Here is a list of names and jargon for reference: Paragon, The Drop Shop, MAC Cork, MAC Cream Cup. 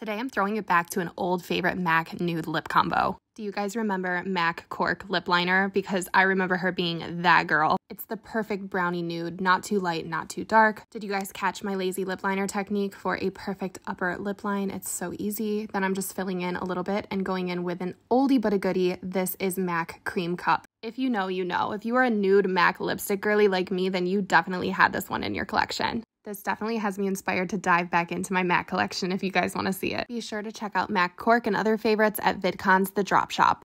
Today I'm throwing it back to an old favorite MAC nude lip combo. Do you guys remember MAC Cork lip liner? Because I remember her being that girl. It's the perfect brownie nude, not too light, not too dark. Did you guys catch my lazy lip liner technique for a perfect upper lip line? It's so easy. Then I'm just filling in a little bit and going in with an oldie but a goodie. This is MAC Cream Cup. If you know, you know. If you are a nude MAC lipstick girly like me, then you definitely had this one in your collection. This definitely has me inspired to dive back into my MAC collection if you guys want to see it. Be sure to check out MAC Cork and other favorites at VidCon's The Drop Shop.